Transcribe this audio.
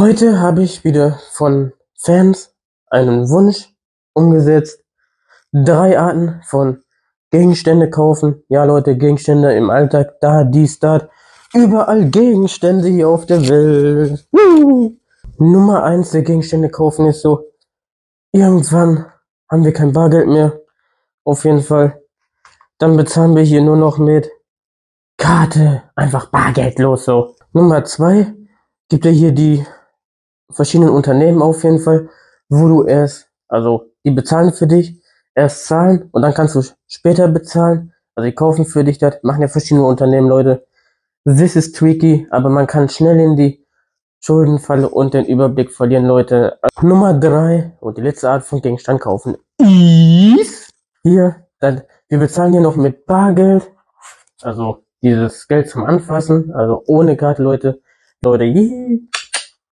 Heute habe ich wieder von Fans einen Wunsch umgesetzt. 3 Arten von Gegenstände kaufen. Ja Leute, Gegenstände im Alltag, da, dies, da. Überall Gegenstände hier auf der Welt. Nummer 1 der Gegenstände kaufen ist so, irgendwann haben wir kein Bargeld mehr. Auf jeden Fall. Dann bezahlen wir hier nur noch mit Karte. Einfach bargeldlos so. Nummer 2 gibt ja hier die verschiedenen Unternehmen auf jeden Fall, wo du erst, also die bezahlen für dich, erst zahlen und dann kannst du später bezahlen. Also die kaufen für dich das, machen ja verschiedene Unternehmen, Leute. This is tricky, aber man kann schnell in die Schuldenfalle und den Überblick verlieren, Leute. Also Nummer 3 und die letzte Art von Gegenstand kaufen ist hier, dann, wir bezahlen hier noch mit Bargeld, also dieses Geld zum Anfassen, also ohne Karte, Leute.